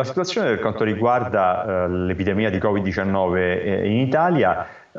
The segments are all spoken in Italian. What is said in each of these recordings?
la situazione per quanto riguarda l'epidemia di Covid-19 in Italia è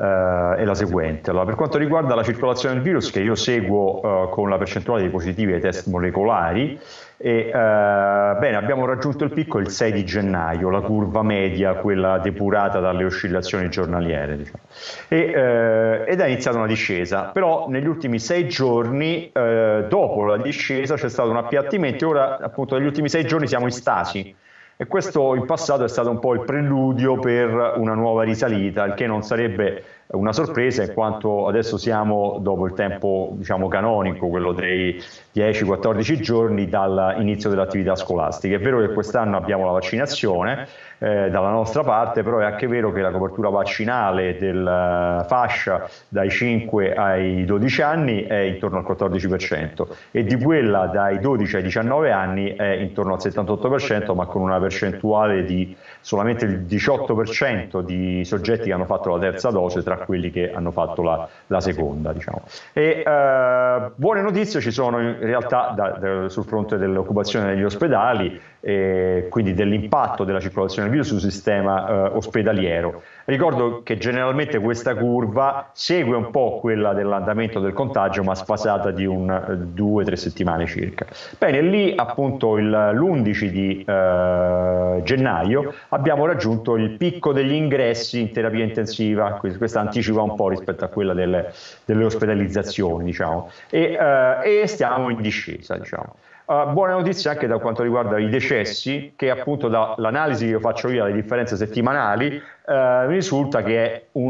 la seguente. Allora, per quanto riguarda la circolazione del virus, che io seguo con la percentuale dei positivi ai test molecolari, bene, abbiamo raggiunto il picco il 6 di gennaio, la curva media, quella depurata dalle oscillazioni giornaliere, diciamo. Ed è iniziata una discesa, però negli ultimi 6 giorni dopo la discesa c'è stato un appiattimento e ora appunto negli ultimi 6 giorni siamo in stasi. E questo in passato è stato un po' il preludio per una nuova risalita, il che non sarebbe una sorpresa in quanto adesso siamo dopo il tempo, diciamo, canonico, quello dei 10-14 giorni dall'inizio dell'attività scolastica. È vero che quest'anno abbiamo la vaccinazione dalla nostra parte, però è anche vero che la copertura vaccinale della fascia dai 5 ai 12 anni è intorno al 14% e di quella dai 12 ai 19 anni è intorno al 78%, ma con una percentuale di solamente il 18% di soggetti che hanno fatto la terza dose tra quelli che hanno fatto la seconda, diciamo. Buone notizie ci sono in realtà sul fronte dell'occupazione degli ospedali e quindi dell'impatto della circolazione del virus sul sistema ospedaliero. Ricordo che generalmente questa curva segue un po' quella dell'andamento del contagio, ma sfasata di 2-3 settimane circa. Bene, lì appunto l'11 di gennaio abbiamo raggiunto il picco degli ingressi in terapia intensiva, questa anticipa un po' rispetto a quella delle ospedalizzazioni, diciamo, e stiamo in discesa, diciamo. Buona notizia anche da quanto riguarda i decessi, che appunto dall'analisi che io faccio io alle differenze settimanali risulta che è in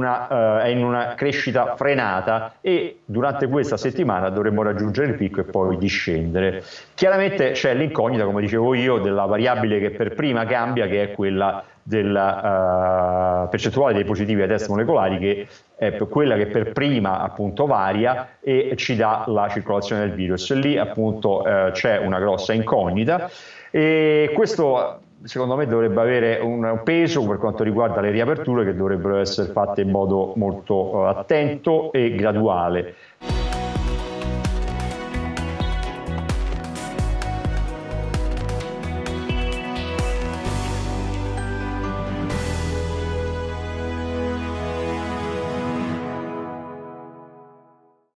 una crescita frenata e durante questa settimana dovremmo raggiungere il picco e poi discendere. Chiaramente c'è l'incognita, come dicevo io, della variabile che per prima cambia, che è quella della percentuale dei positivi ai test molecolari, che è quella che per prima appunto varia e ci dà la circolazione del virus. Lì appunto c'è una grossa incognita e questo secondo me dovrebbe avere un peso per quanto riguarda le riaperture, che dovrebbero essere fatte in modo molto attento e graduale.